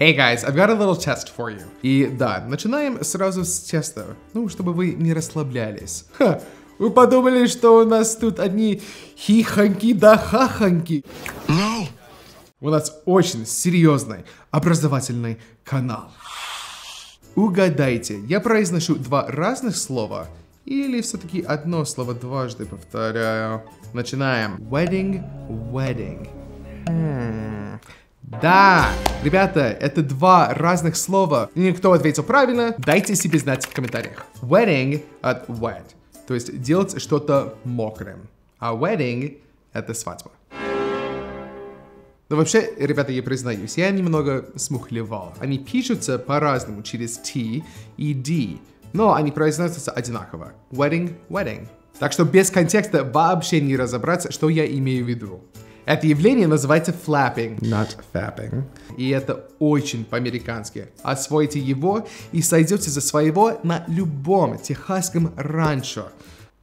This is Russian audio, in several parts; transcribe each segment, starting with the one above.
Hey guys, I've got a little test for you. И да, начинаем сразу с теста, ну, чтобы вы не расслаблялись. Ха, вы подумали, что у нас тут одни хихоньки да хахоньки? No. У нас очень серьезный образовательный канал. Угадайте, я произношу два разных слова или все-таки одно слово дважды повторяю? Начинаем. Wedding, wedding. Да, ребята, это два разных слова. И кто ответил правильно, дайте себе знать в комментариях. Wetting от wet, то есть делать что-то мокрым. А wedding это свадьба. Но вообще, ребята, я признаюсь, я немного смухлевал. Они пишутся по-разному через T и D, но они произносятся одинаково. Wedding, wedding. Так что без контекста вообще не разобраться, что я имею в виду. Это явление называется flapping, not fapping. И это очень по-американски. Освойте его и сойдете за своего на любом техасском ранчо.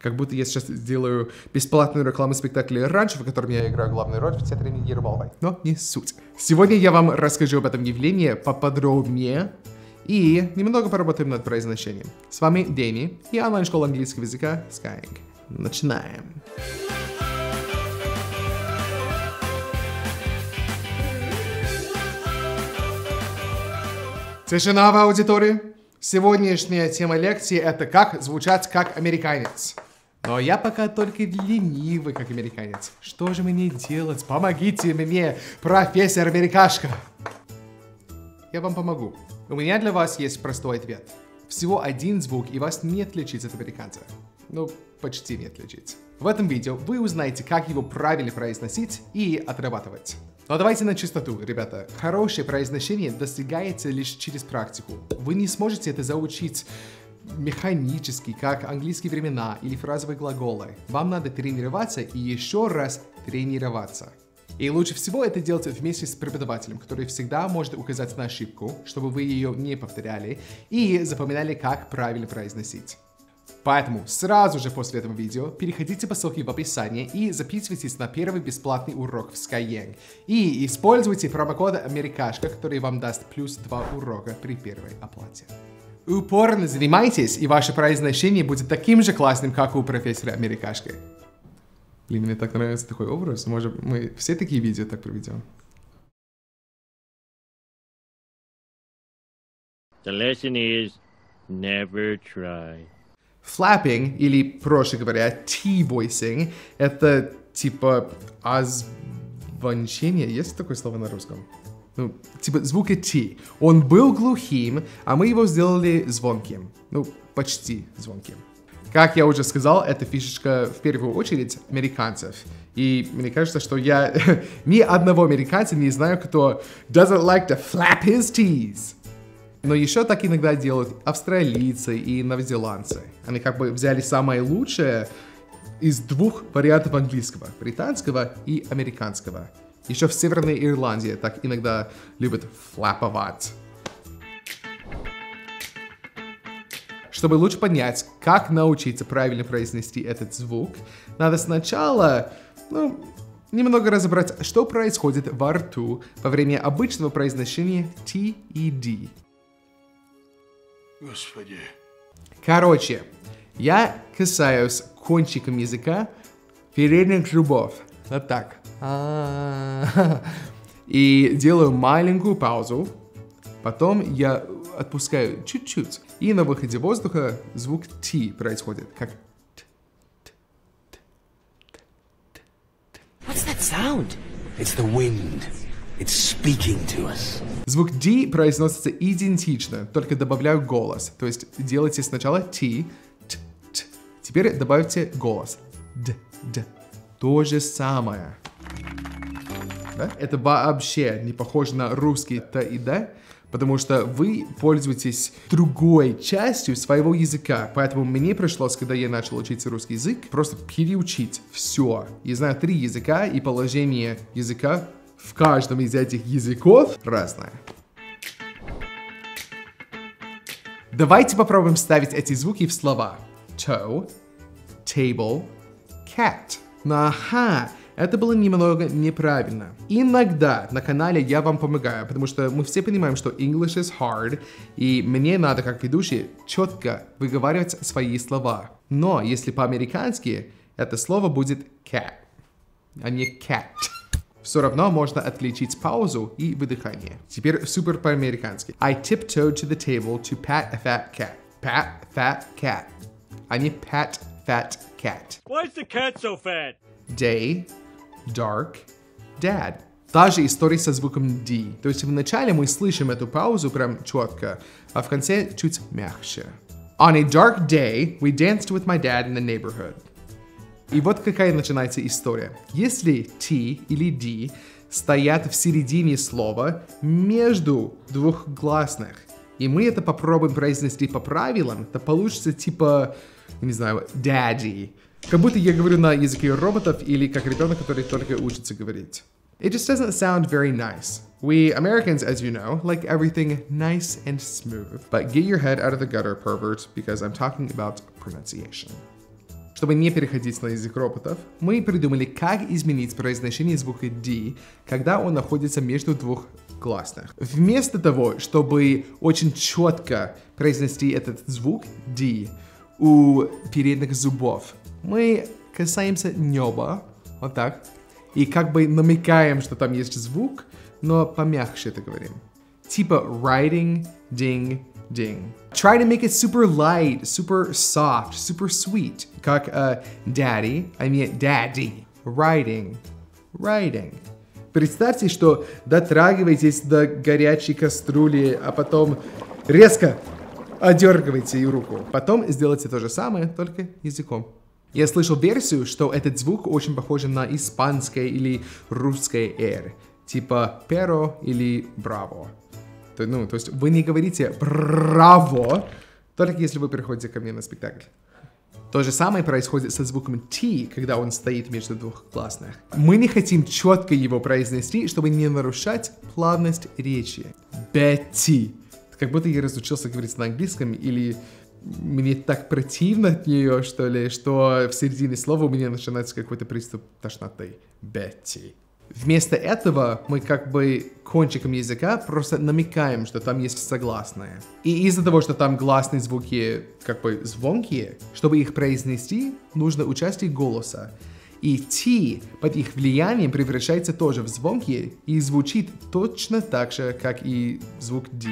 Как будто я сейчас сделаю бесплатную рекламу спектакля «Ранчо», в котором я играю главную роль в театре имени Ермоловой. Но не суть. Сегодня я вам расскажу об этом явлении поподробнее и немного поработаем над произношением. С вами Дэми и онлайн-школа английского языка Skyeng. Начинаем. Тишина в аудитории. Сегодняшняя тема лекции – это как звучать как американец. Но я пока только ленивый как американец. Что же мне делать? Помогите мне, профессор Америкашка. Я вам помогу. У меня для вас есть простой ответ. Всего один звук, и вас не отличить от американца. Ну, почти не отличить. В этом видео вы узнаете, как его правильно произносить и отрабатывать. Но давайте на чистоту, ребята. Хорошее произношение достигается лишь через практику. Вы не сможете это заучить механически, как английские времена или фразовые глаголы. Вам надо тренироваться и еще раз тренироваться. И лучше всего это делать вместе с преподавателем, который всегда может указать на ошибку, чтобы вы ее не повторяли и запоминали, как правильно произносить. Поэтому сразу же после этого видео переходите по ссылке в описании и записывайтесь на первый бесплатный урок в Skyeng. И используйте промокод Америкашка, который вам даст плюс 2 урока при первой оплате. Упорно занимайтесь, и ваше произношение будет таким же классным, как у профессора Америкашки. Блин, мне так нравится такой образ. Может, мы все такие видео так проведем? The lesson is never try. Flapping, или, проще говоря, T-voicing, это типа озвончение. Есть такое слово на русском? Ну, типа звука T. Он был глухим, а мы его сделали звонким. Ну, почти звонким. Как я уже сказал, это фишечка в первую очередь американцев. И мне кажется, что я ни одного американца не знаю, кто doesn't like to flap his T's. Но еще так иногда делают австралийцы и новозеландцы. Они как бы взяли самое лучшее из двух вариантов английского, британского и американского. Еще в Северной Ирландии так иногда любят флаповать. Чтобы лучше понять, как научиться правильно произнести этот звук, надо сначала, немного разобрать, что происходит во рту во время обычного произношения T и D. Господи. Короче, я касаюсь кончиком языка передних зубов. Вот так. И делаю маленькую паузу. Потом я отпускаю чуть-чуть. И на выходе воздуха звук T происходит. Как Т. What's that sound? It's the wind. It's speaking to us. Звук D произносится идентично, только добавляю голос. То есть делайте сначала T, T, T. Теперь добавьте голос. D, D. То же самое. Да? Это вообще не похоже на русский Т и Д, потому что вы пользуетесь другой частью своего языка. Поэтому мне пришлось, когда я начал учить русский язык, просто переучить все. Я знаю 3 языка, и положение языка в каждом из этих языков разное. Давайте попробуем ставить эти звуки в слова. Toe, table, cat. Ага, Это было немного неправильно. Иногда на канале я вам помогаю, потому что мы все понимаем, что English is hard, и мне надо, как ведущий, четко выговаривать свои слова. Но если по-американски, это слово будет cat, а не cat. Все равно можно отличить паузу и выдыхание. Теперь супер по-американски. I tiptoed to the table to pat a fat cat. Pat fat cat. А не pat fat cat. Why is the cat so fat? Day, dark, dad. Та же история со звуком D. То есть вначале мы слышим эту паузу прям четко, а в конце чуть мягче. On a dark day, we danced with my dad in the neighborhood. И вот какая начинается история. Если T или D стоят в середине слова между двух гласных, и мы это попробуем произнести по правилам, то получится типа, не знаю, daddy. Как будто я говорю на языке роботов или как ребенок, который только учится говорить. It just doesn't sound very nice. We Americans, as you know, like everything nice and smooth. But get your head out of the gutter, pervert, because I'm talking about pronunciation. Чтобы не переходить на язык роботов, мы придумали, как изменить произношение звука D, когда он находится между двух гласных. Вместо того, чтобы очень четко произнести этот звук D у передних зубов, мы касаемся неба, вот так, и как бы намекаем, что там есть звук, но помягче это говорим. Типа riding, ding, ding. Try to make it super light, super soft, super sweet. Как daddy, I mean daddy. Riding, riding. Представьте, что дотрагиваетесь до горячей кастрюли, а потом резко одергиваете ее руку. Потом сделайте то же самое, только языком. Я слышал версию, что этот звук очень похож на испанское или русское R, типа pero или bravo. То есть вы не говорите браво, только если вы приходите ко мне на спектакль. То же самое происходит со звуком T, когда он стоит между двух гласных. Мы не хотим четко его произнести, чтобы не нарушать плавность речи. Betty. Как будто я разучился говорить на английском, или мне так противно от нее, что ли, что в середине слова у меня начинается какой-то приступ тошноты. Betty. Вместо этого мы как бы кончиком языка просто намекаем, что там есть согласные. И из-за того, что там гласные звуки как бы звонкие, чтобы их произнести, нужно участие голоса. И T под их влиянием превращается тоже в звонкие и звучит точно так же, как и звук D.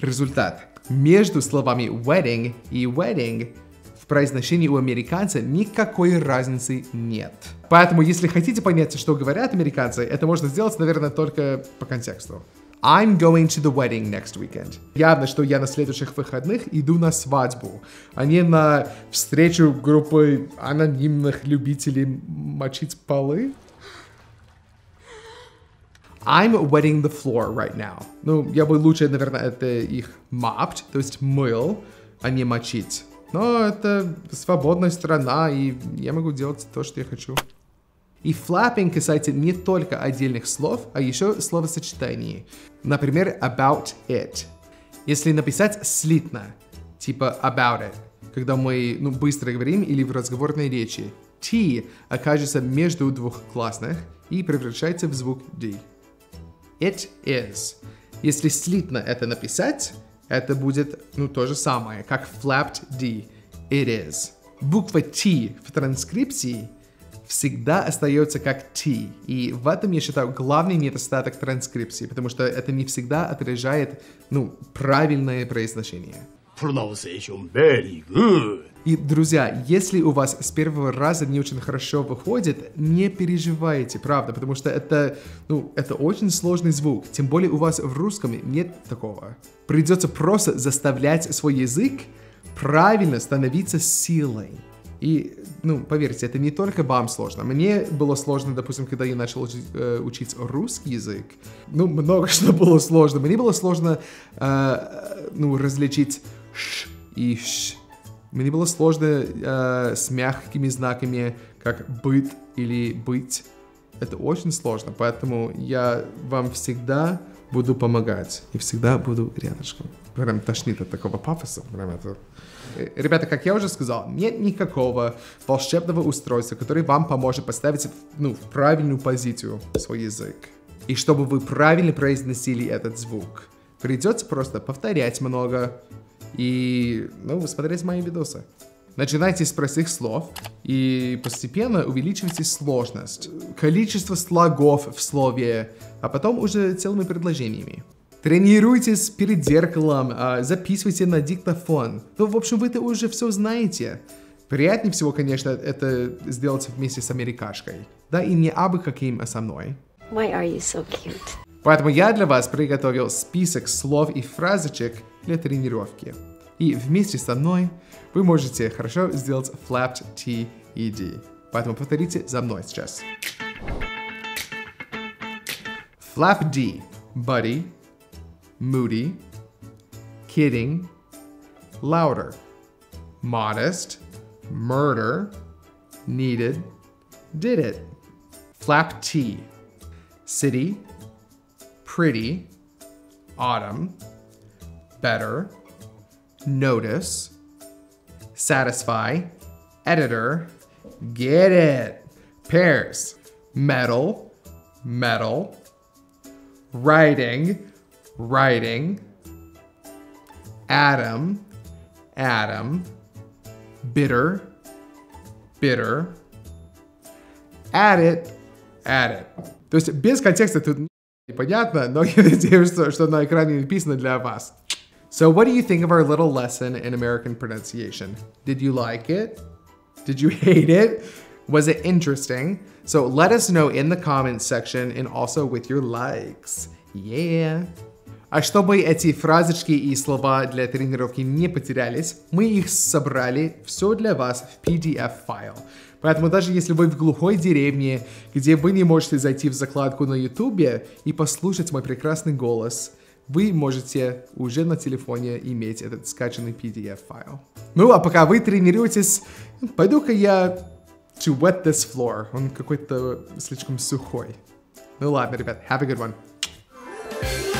Результат. Между словами wedding и wedding в произношении у американца никакой разницы нет. Поэтому, если хотите понять, что говорят американцы, это можно сделать, наверное, только по контексту. I'm going to the wedding next weekend. Явно, что я на следующих выходных иду на свадьбу, а не на встречу группы анонимных любителей мочить полы. I'm wetting the floor right now. Ну, я бы лучше, наверное, это их mopped, то есть мыл, а не мочить. Но это свободная страна, и я могу делать то, что я хочу. И flapping касается не только отдельных слов, а еще словосочетаний. Например, about it. Если написать слитно, типа about it, когда мы быстро говорим или в разговорной речи, T окажется между двух гласных и превращается в звук D. It is. Если слитно это написать, это будет, то же самое, как flapped D. It is. Буква T в транскрипции всегда остается как T. И в этом, я считаю, главный недостаток транскрипции, потому что это не всегда отражает, правильное произношение. Pronunciation very good. И, друзья, если у вас с первого раза не очень хорошо выходит, не переживайте, правда, потому что это очень сложный звук, тем более у вас в русском нет такого. Придется просто заставлять свой язык правильно становиться силой. И, поверьте, это не только вам сложно. Мне было сложно, допустим, когда я начал учить русский язык. Много что было сложно. Мне было сложно, различить ш и ш. Мне было сложно с мягкими знаками, как быт или быть. Это очень сложно, поэтому я вам всегда буду помогать. И всегда буду рядышком. Прям тошнит от такого пафоса. Прям это... Ребята, как я уже сказал, нет никакого волшебного устройства, которое вам поможет поставить в правильную позицию свой язык. И чтобы вы правильно произносили этот звук, придется просто повторять много и, смотреть мои видосы. Начинайте с простых слов и постепенно увеличивайте сложность, количество слогов в слове, а потом уже целыми предложениями. Тренируйтесь перед зеркалом, записывайте на диктофон. В общем, вы-то уже все знаете. Приятнее всего, конечно, это сделать вместе с америкашкой. Да и не абы каким, а со мной. Why are you so cute? Поэтому я для вас приготовил список слов и фразочек для тренировки. И вместе со мной вы можете хорошо сделать flapped TED. Поэтому повторите за мной сейчас. Flap D. Buddy. Moody. Kidding. Louder. Modest. Murder. Needed. Did it. Flap T. City. Pretty. Autumn. Better. Notice. Satisfy. Editor. Get it. Pairs. Metal. Metal. Writing. Writing. Adam. Adam. Bitter. Bitter. At it. At it. То есть без контекста тут непонятно, но я надеюсь, что на экране написано для вас. So what do you think of our little lesson in American pronunciation? Did you like it? Did you hate it? Was it interesting? So let us know in the comments section and also with your likes. Yeah! А чтобы эти фразочки и слова для тренировки не потерялись, мы их собрали все для вас в PDF-файл. Поэтому даже если вы в глухой деревне, где вы не можете зайти в закладку на YouTube и послушать мой прекрасный голос, вы можете уже на телефоне иметь этот скачанный PDF-файл. А пока вы тренируетесь, пойду-ка я to wet this floor. Он какой-то слишком сухой. Ладно, ребят, have a good one.